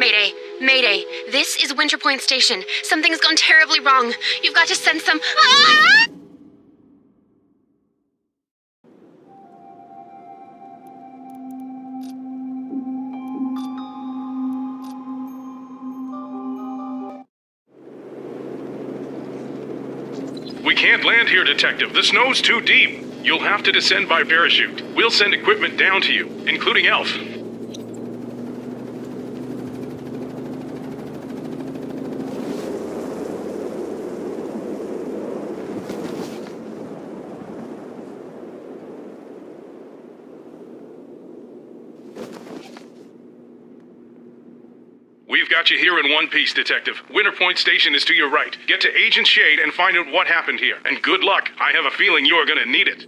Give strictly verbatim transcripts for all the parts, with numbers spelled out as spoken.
Mayday, Mayday, this is Winterpoint Station. Something's gone terribly wrong. You've got to send some... Ah! We can't land here, Detective. The snow's too deep. You'll have to descend by parachute. We'll send equipment down to you, including Elf. We've got you here in one piece, Detective. Winterpoint Station is to your right. Get to Agent Shade and find out what happened here. And good luck. I have a feeling you're gonna need it.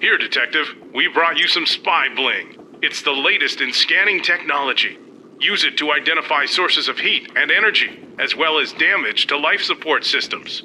Here, Detective, we brought you some spy bling. It's the latest in scanning technology. Use it to identify sources of heat and energy, as well as damage to life support systems.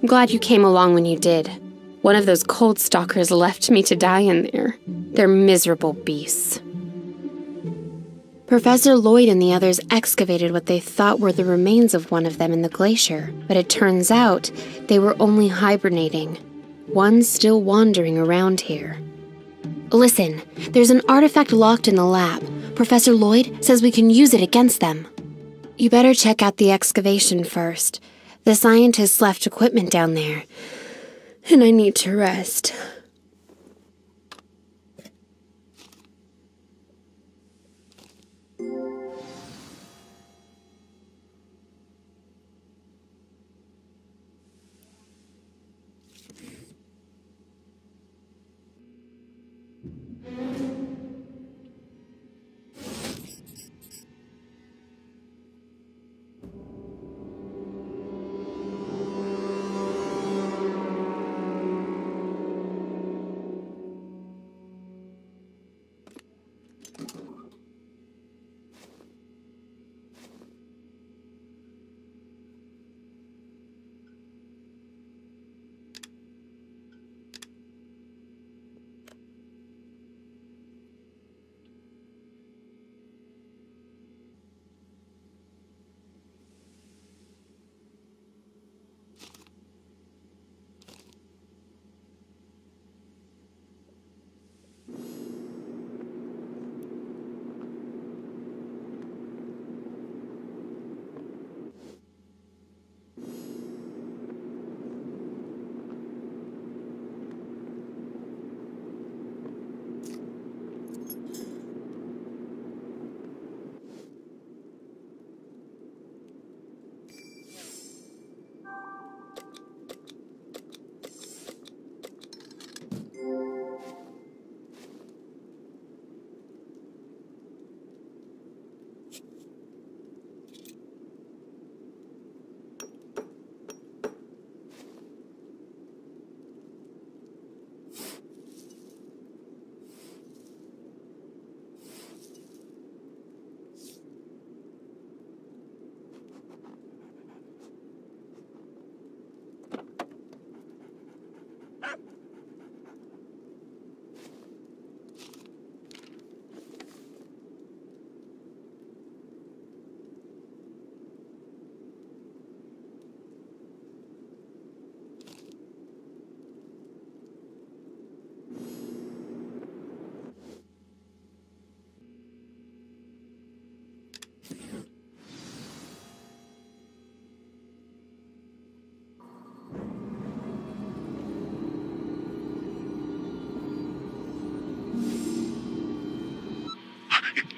I'm glad you came along when you did. One of those cold stalkers left me to die in there. They're miserable beasts. Professor Lloyd and the others excavated what they thought were the remains of one of them in the glacier, but it turns out they were only hibernating. One's still wandering around here. Listen, there's an artifact locked in the lab. Professor Lloyd says we can use it against them. You better check out the excavation first. The scientists left equipment down there, and I need to rest.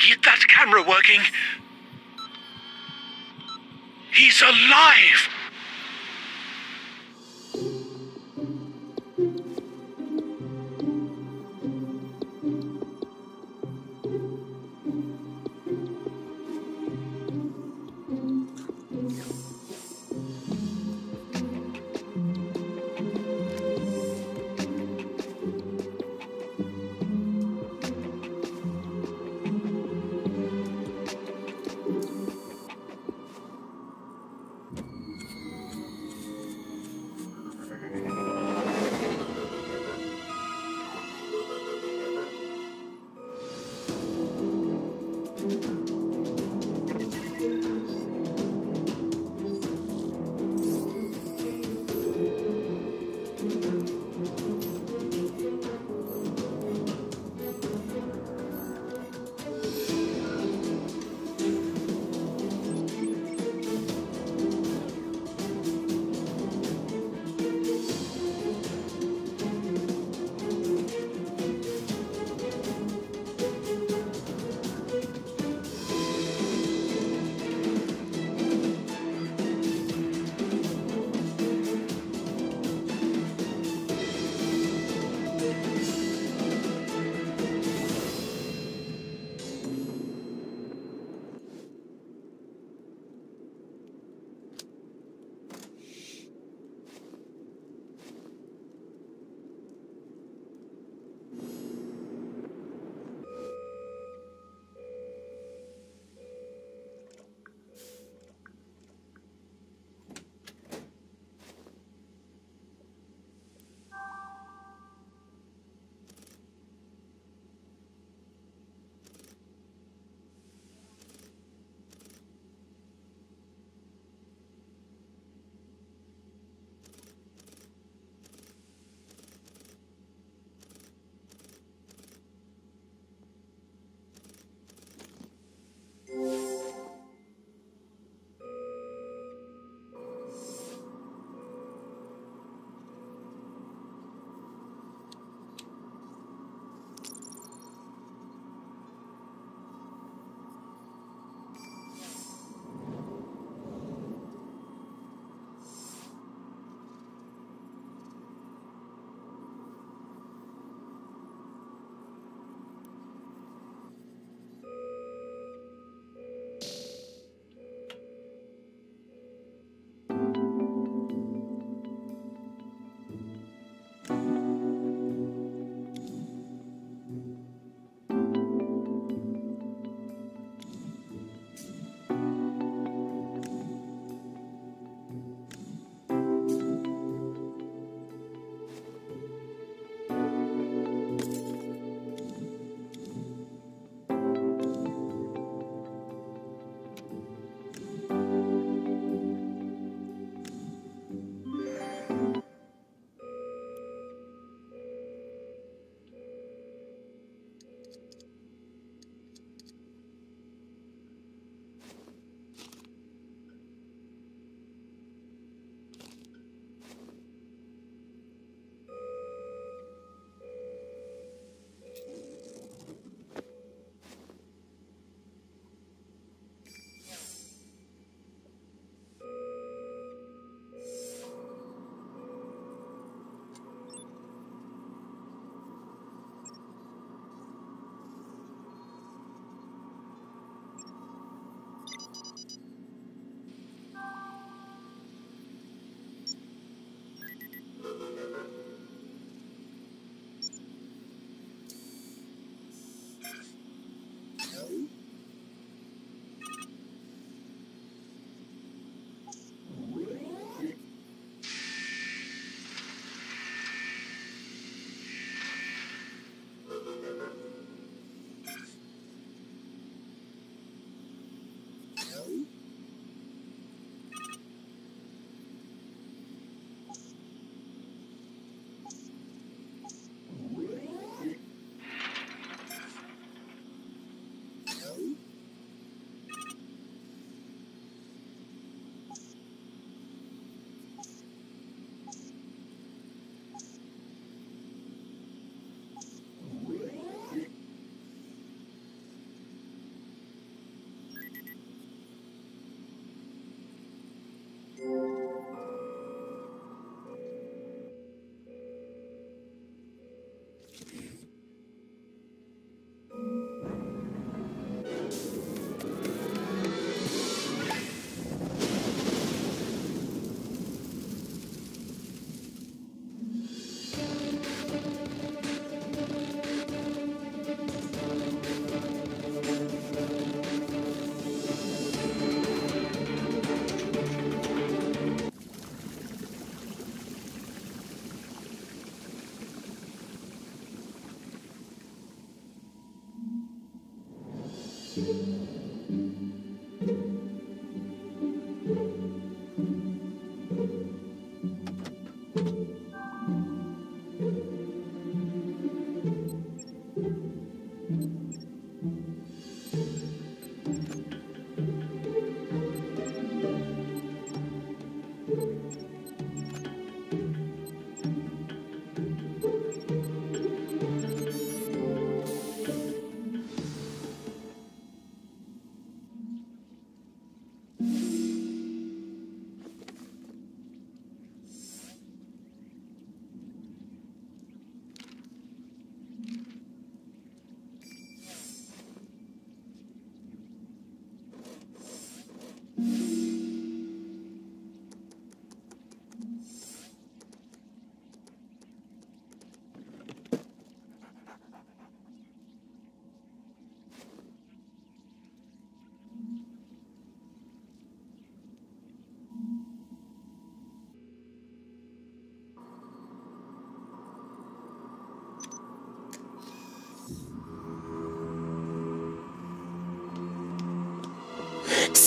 Get that camera working. He's alive.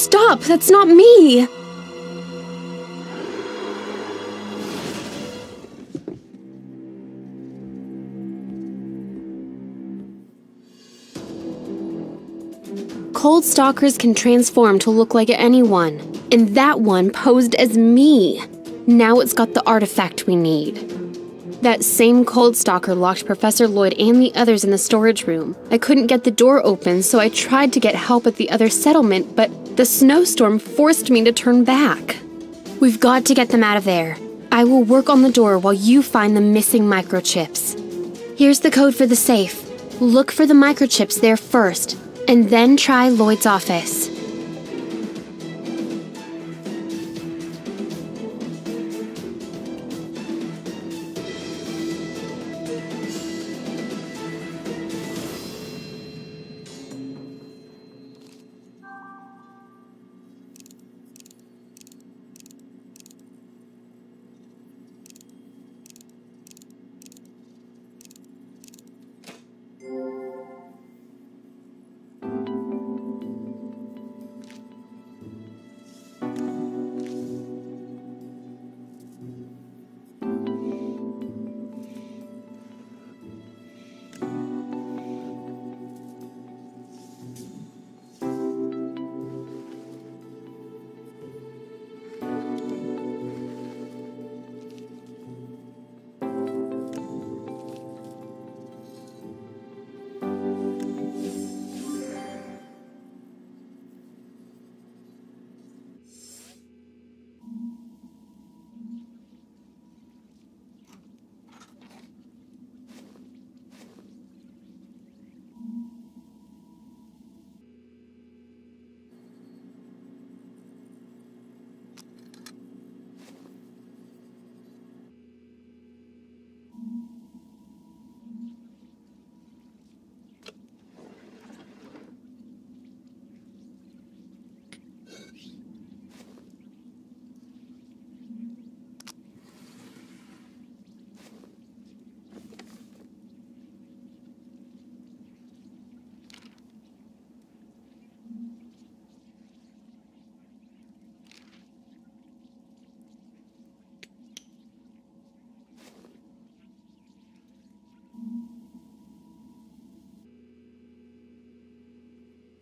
Stop! That's not me! Cold Stalkers can transform to look like anyone, and that one posed as me. Now it's got the artifact we need. That same Cold Stalker locked Professor Lloyd and the others in the storage room. I couldn't get the door open, so I tried to get help at the other settlement, but the snowstorm forced me to turn back. We've got to get them out of there. I will work on the door while you find the missing microchips. Here's the code for the safe. Look for the microchips there first, and then try Lloyd's office.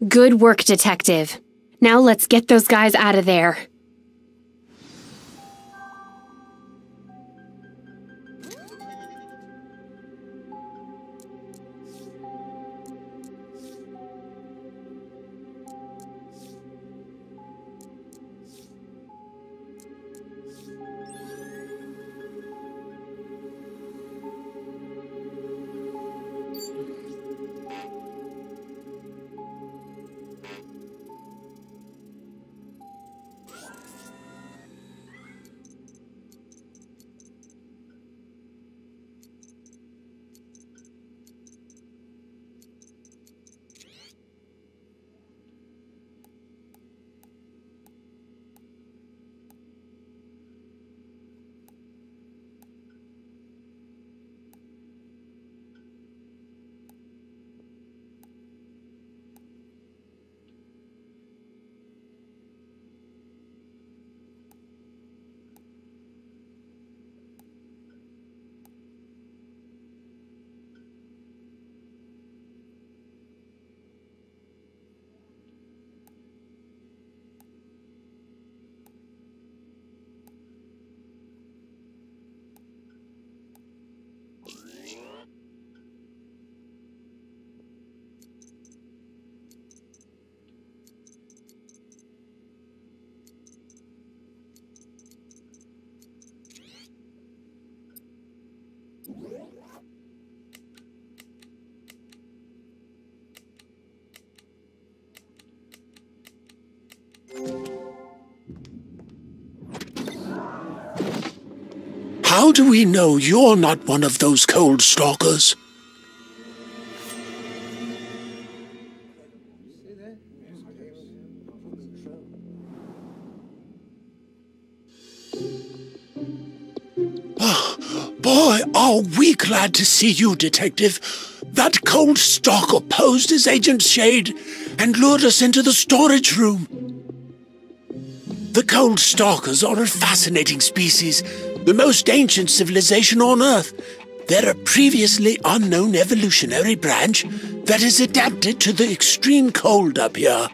Good work, Detective. Now let's get those guys out of there. How do we know you're not one of those Cold Stalkers? Boy, are we glad to see you, Detective. That Cold Stalker posed as Agent Shade and lured us into the storage room. The Cold Stalkers are a fascinating species, the most ancient civilization on Earth. They're a previously unknown evolutionary branch that is adapted to the extreme cold up here.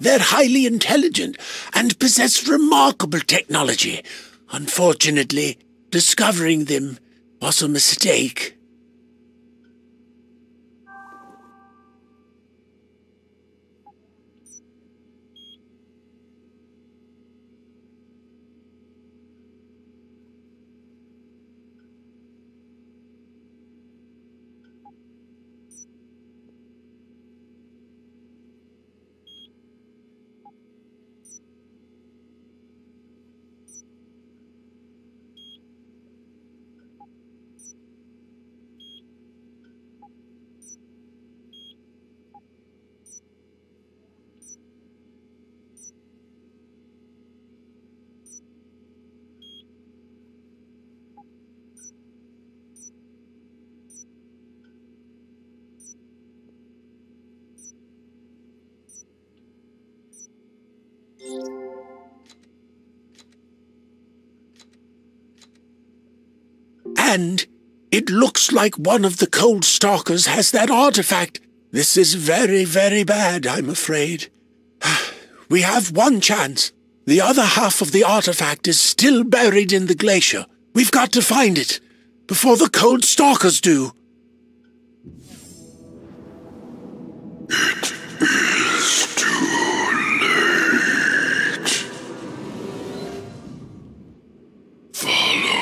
They're highly intelligent and possess remarkable technology. Unfortunately, discovering them was a mistake. And it looks like one of the Cold Stalkers has that artifact. This is very, very bad, I'm afraid. We have one chance. The other half of the artifact is still buried in the glacier. We've got to find it before the Cold Stalkers do. It is too late. Follow.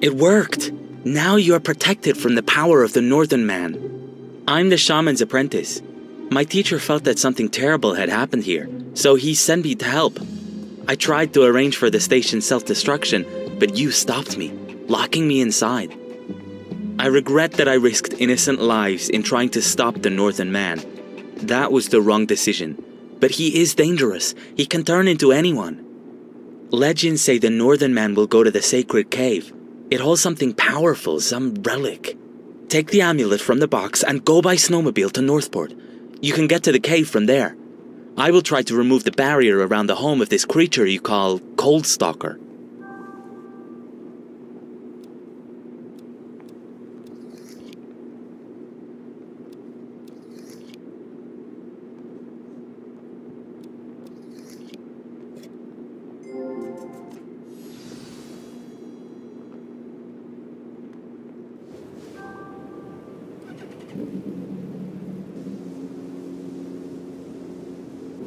It worked! Now you are protected from the power of the Northern Man. I'm the shaman's apprentice. My teacher felt that something terrible had happened here, so he sent me to help. I tried to arrange for the station's self-destruction, but you stopped me, locking me inside. I regret that I risked innocent lives in trying to stop the Northern Man. That was the wrong decision. But he is dangerous. He can turn into anyone. Legends say the Northern Man will go to the sacred cave. It holds something powerful, some relic. Take the amulet from the box and go by snowmobile to Northport. You can get to the cave from there. I will try to remove the barrier around the home of this creature you call Cold Stalker.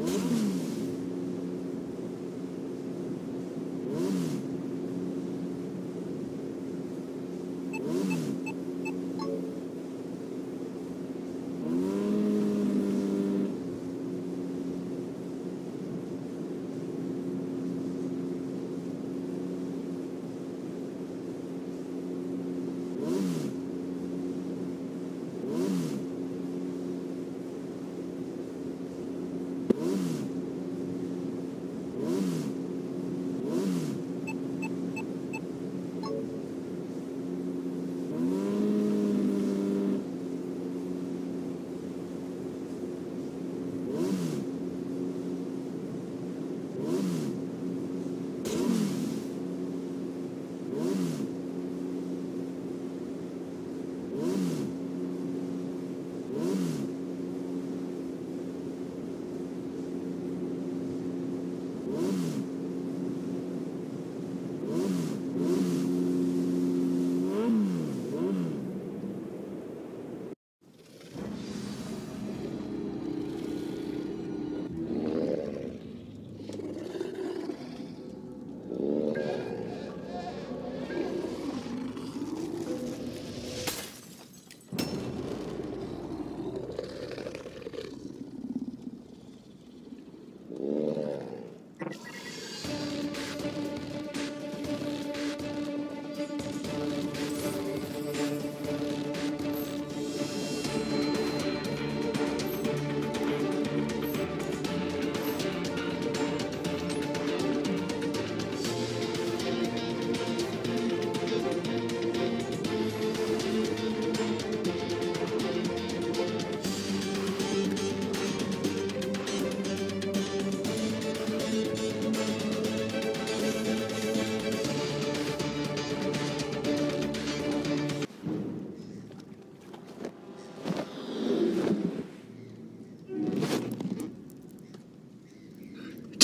Ooh.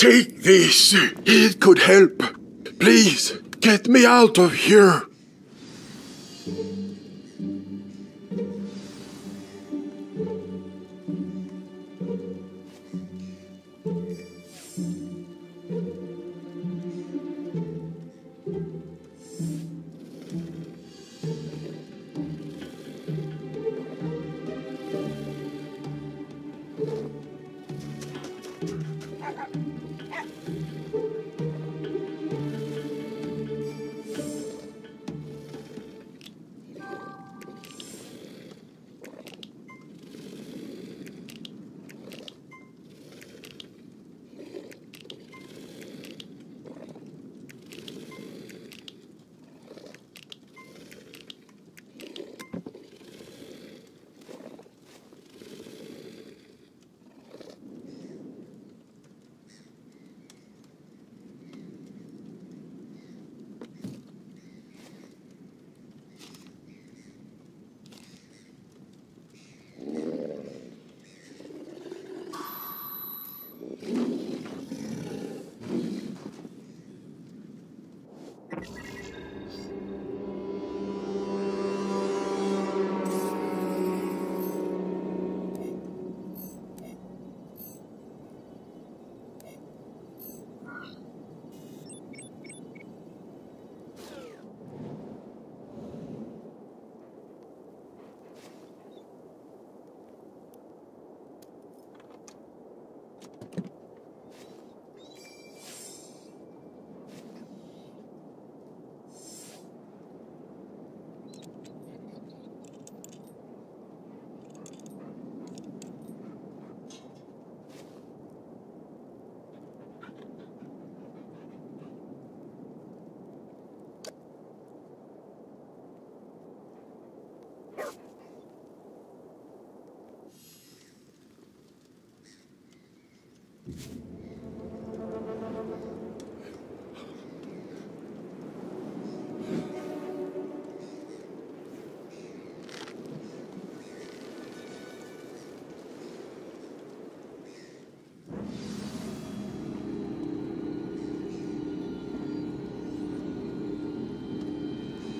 Take this. It could help. Please, get me out of here.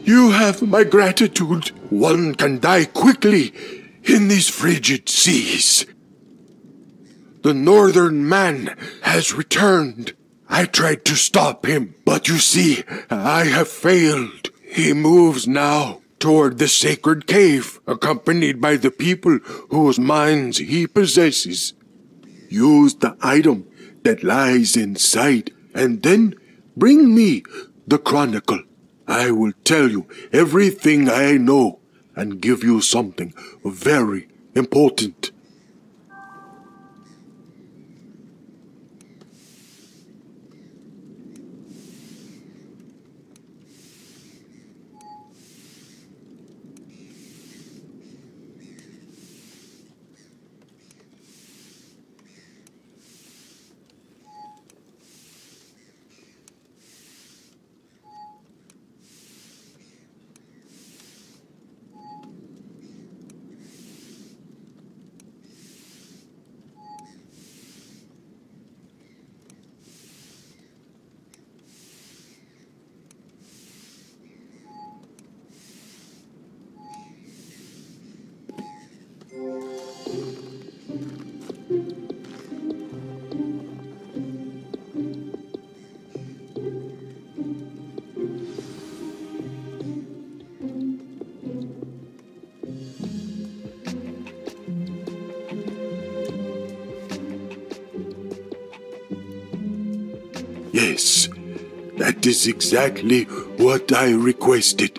You have my gratitude. One can die quickly in these frigid seas. The Northern Man has returned. I tried to stop him, but you see, I have failed. He moves now toward the sacred cave, accompanied by the people whose minds he possesses. Use the item that lies inside, and then bring me the chronicle. I will tell you everything I know and give you something very important. Yes, that is exactly what I requested.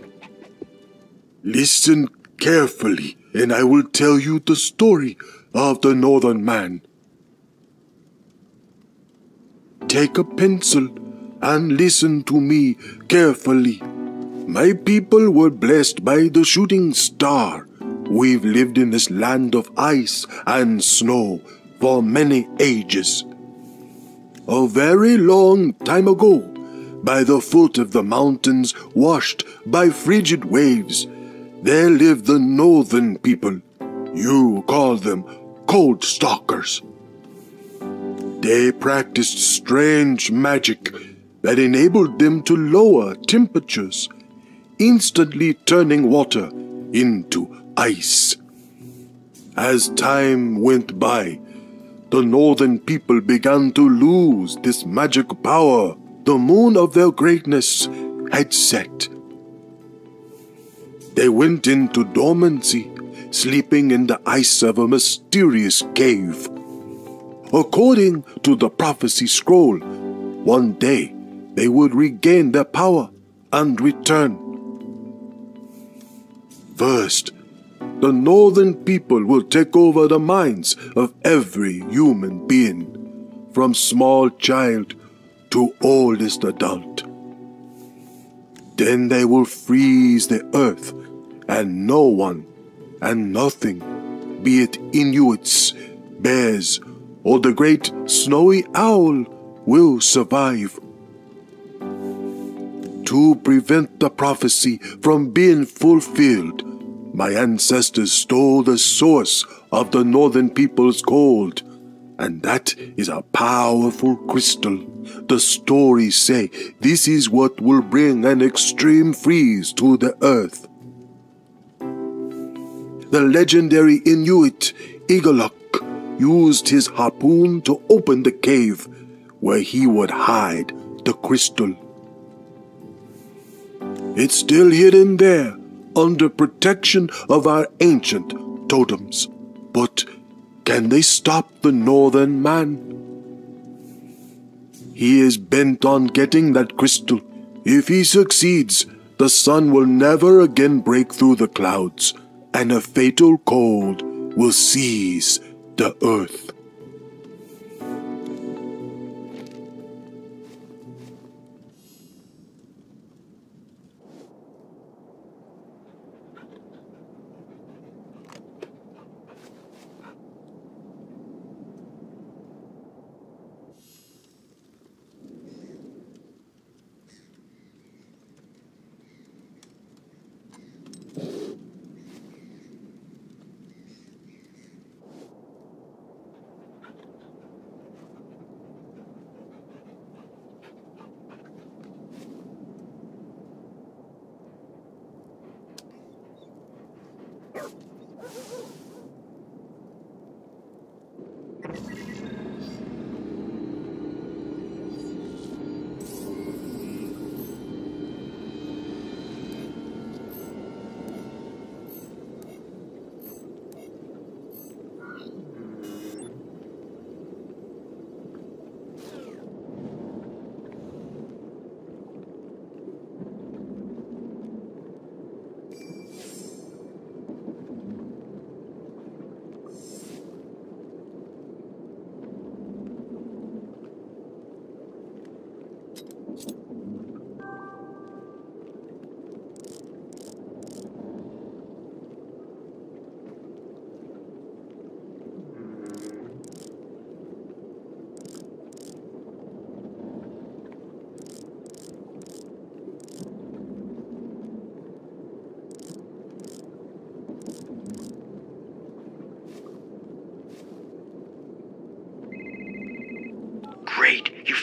Listen carefully, and I will tell you the story of the Northern Man. Take a pencil and listen to me carefully. My people were blessed by the shooting star. We've lived in this land of ice and snow for many ages. A very long time ago, by the foot of the mountains washed by frigid waves, there lived the northern people. You call them Cold Stalkers. They practiced strange magic that enabled them to lower temperatures, instantly turning water into ice. As time went by, the northern people began to lose this magic power. The moon of their greatness had set. They went into dormancy, sleeping in the ice of a mysterious cave. According to the prophecy scroll, one day they would regain their power and return. First, the northern people will take over the minds of every human being, from small child to oldest adult. Then they will freeze the earth, and no one and nothing, be it Inuits, bears, or the great snowy owl, will survive. To prevent the prophecy from being fulfilled, my ancestors stole the source of the northern people's gold, and that is a powerful crystal. The stories say this is what will bring an extreme freeze to the earth. The legendary Inuit Igaluk used his harpoon to open the cave where he would hide the crystal. It's still hidden there, under protection of our ancient totems. But can they stop the Northern Man? He is bent on getting that crystal. If he succeeds, the sun will never again break through the clouds, and a fatal cold will seize the earth.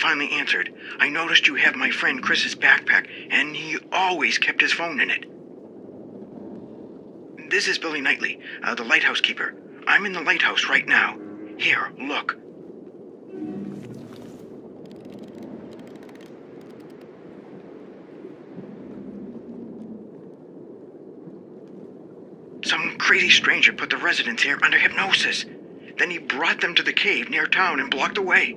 Finally answered. I noticed you have my friend Chris's backpack, and he always kept his phone in it. This is Billy Knightley, uh, the lighthouse keeper. I'm in the lighthouse right now. Here, look. Some crazy stranger put the residents here under hypnosis. Then he brought them to the cave near town and blocked the way.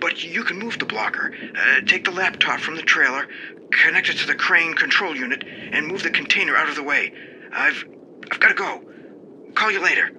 But you can move the blocker, uh, take the laptop from the trailer, connect it to the crane control unit, and move the container out of the way. I've... I've gotta go. Call you later.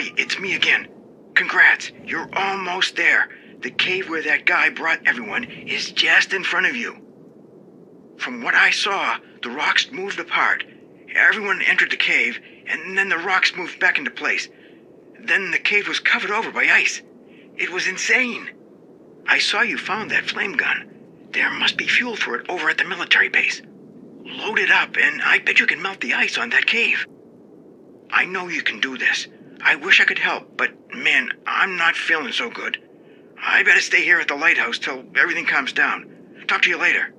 Hi, it's me again. Congrats, you're almost there. The cave where that guy brought everyone is just in front of you. From what I saw, the rocks moved apart. Everyone entered the cave, and then the rocks moved back into place. Then the cave was covered over by ice. It was insane. I saw you found that flame gun. There must be fuel for it over at the military base. Load it up, and I bet you can melt the ice on that cave. I know you can do this. I wish I could help, but man, I'm not feeling so good. I better stay here at the lighthouse till everything calms down. Talk to you later.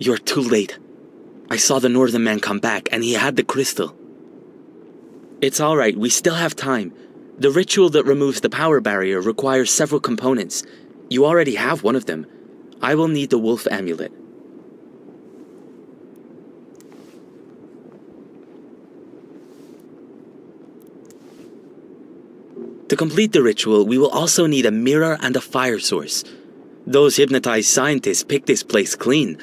You're too late. I saw the Northern Man come back, and he had the crystal. It's alright, we still have time. The ritual that removes the power barrier requires several components. You already have one of them. I will need the wolf amulet. To complete the ritual, we will also need a mirror and a fire source. Those hypnotized scientists picked this place clean.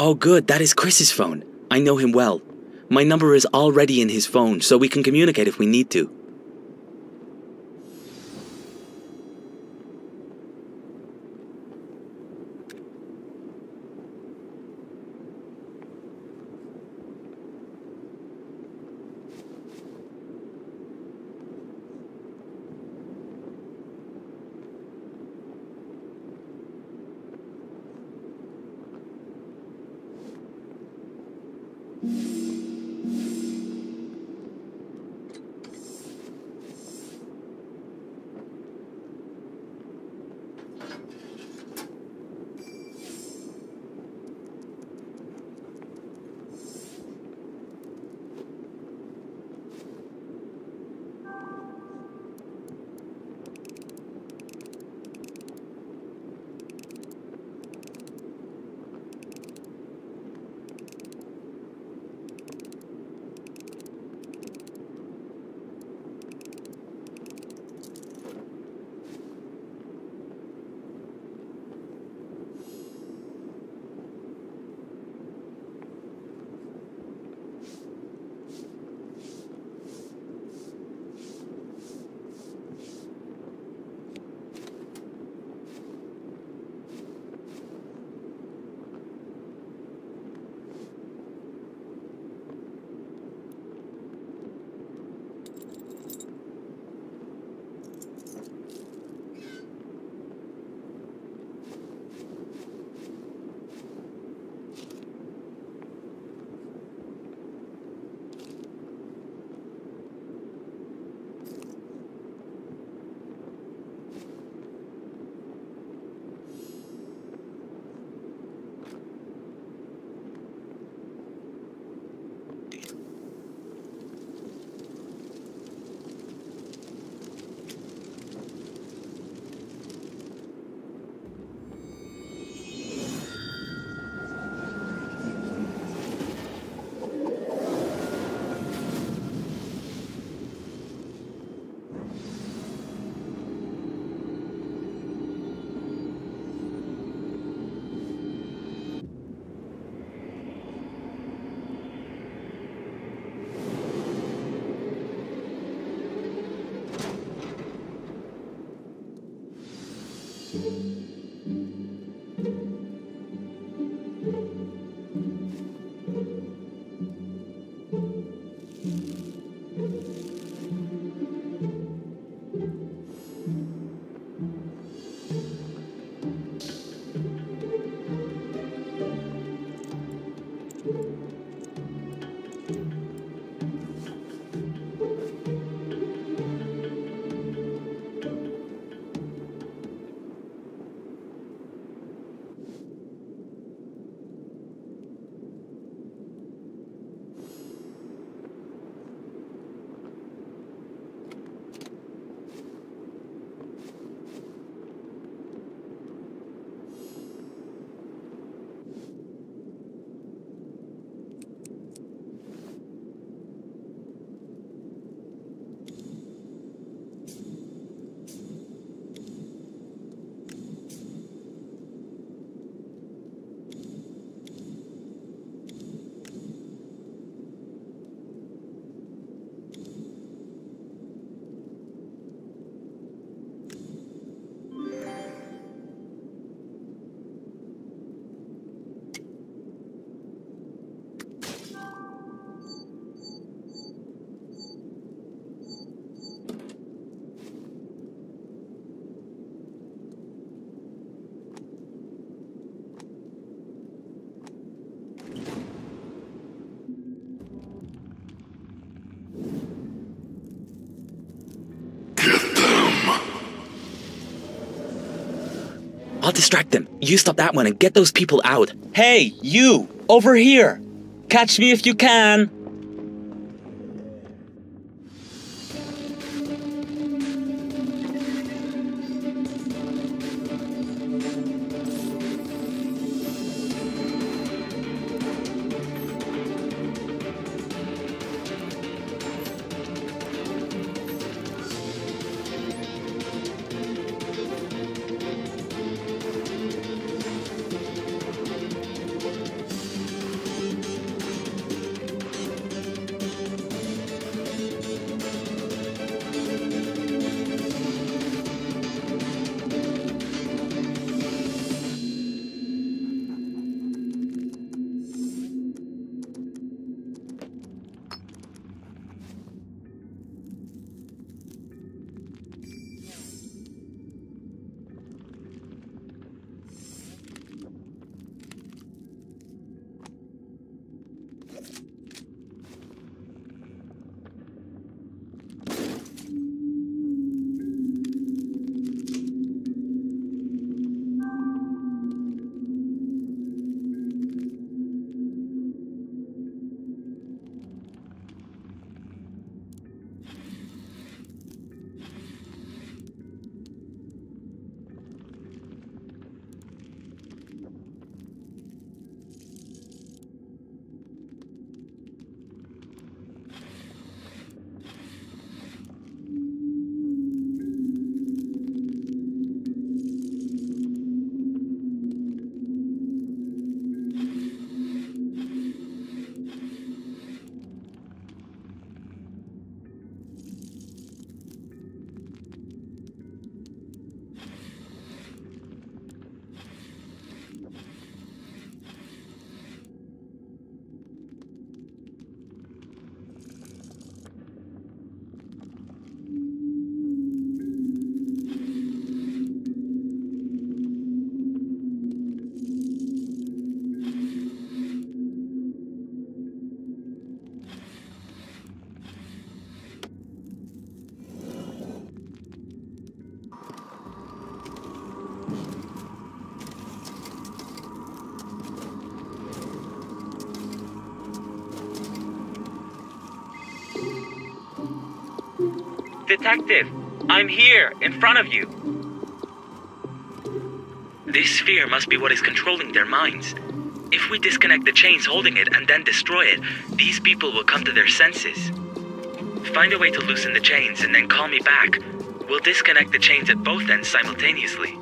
Oh good, that is Chris's phone. I know him well. My number is already in his phone, so we can communicate if we need to. I'll distract them. You stop that one and get those people out. Hey, you! Over here! Catch me if you can! Detective, I'm here, in front of you. This sphere must be what is controlling their minds. If we disconnect the chains holding it and then destroy it, these people will come to their senses. Find a way to loosen the chains and then call me back. We'll disconnect the chains at both ends simultaneously.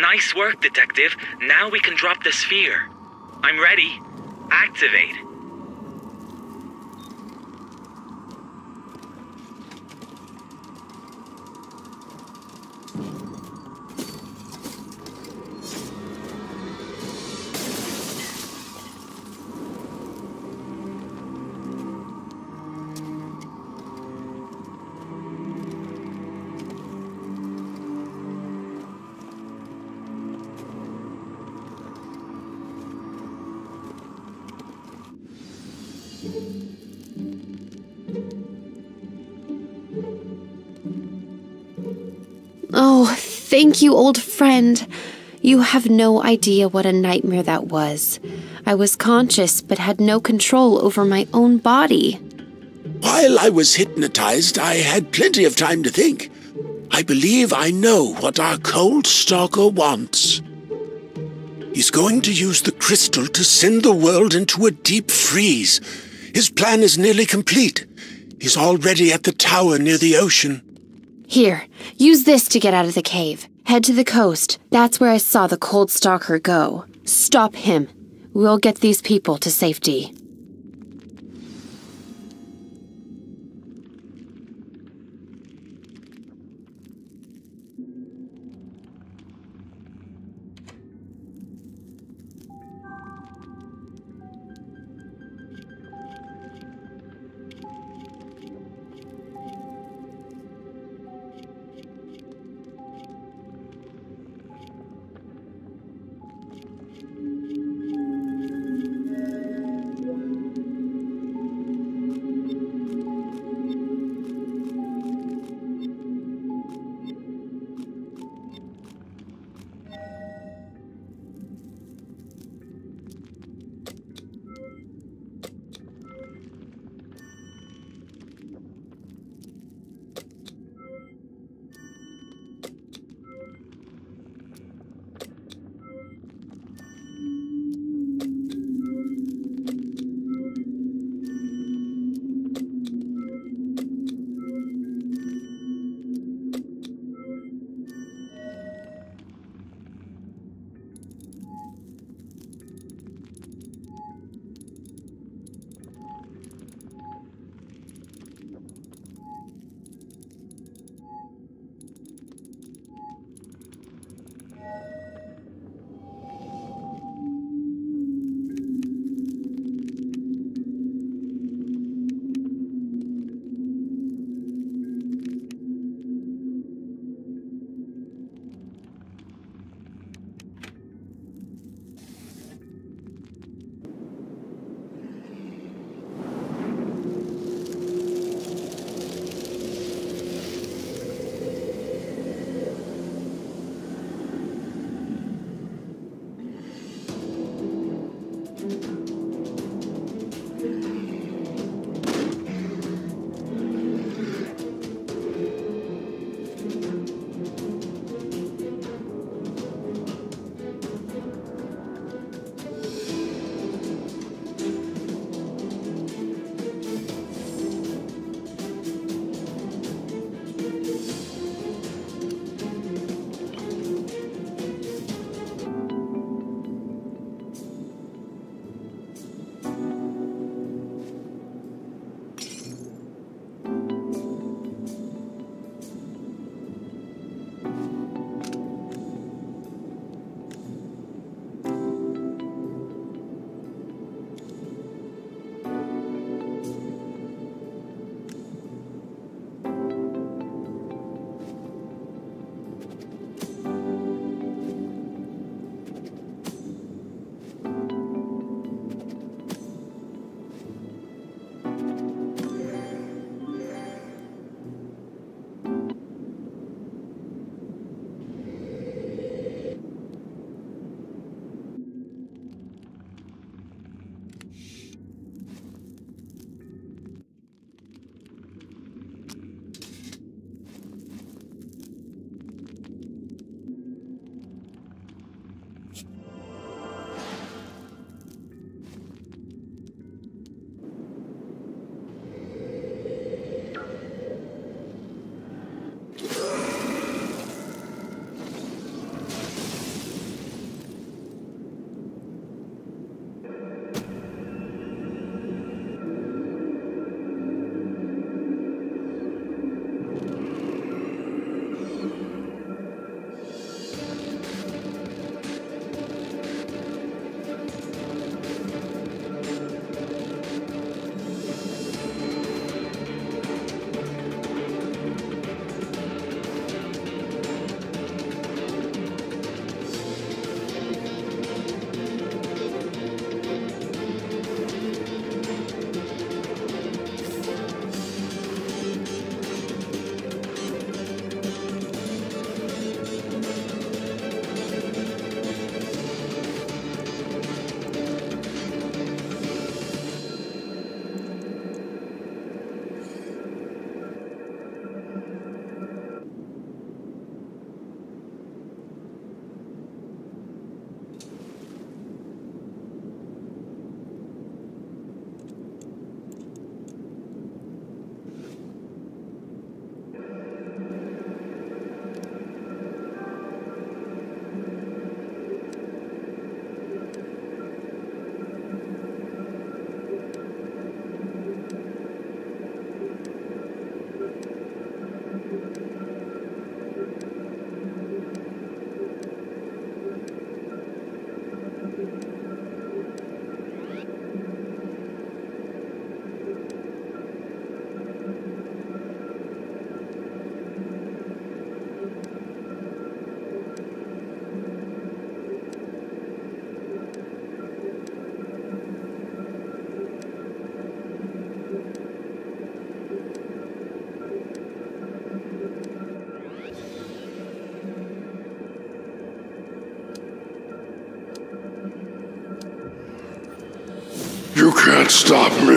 Nice work, Detective. Now we can drop the sphere. I'm ready. Activate. Thank you, old friend. You have no idea what a nightmare that was. I was conscious, but had no control over my own body. While I was hypnotized, I had plenty of time to think. I believe I know what our Cold Stalker wants. He's going to use the crystal to send the world into a deep freeze. His plan is nearly complete. He's already at the tower near the ocean. Here, use this to get out of the cave. Head to the coast. That's where I saw the Cold Stalker go. Stop him. We'll get these people to safety. You can't stop me.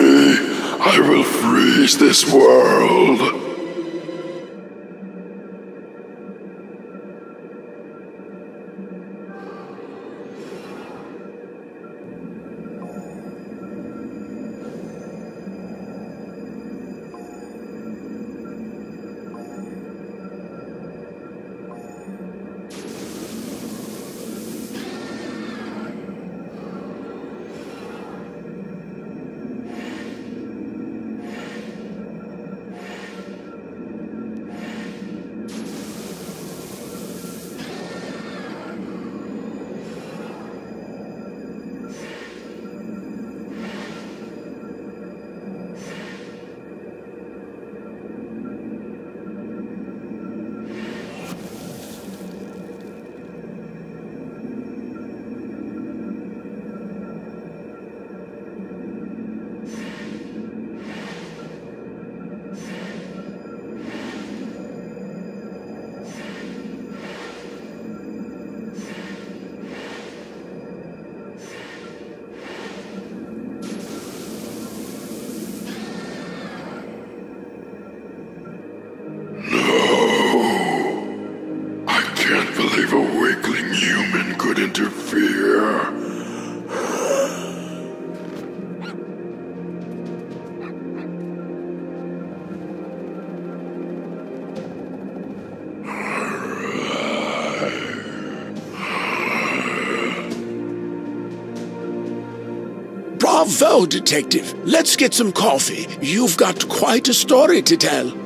I will freeze this world. Bravo, Detective. Let's get some coffee. You've got quite a story to tell.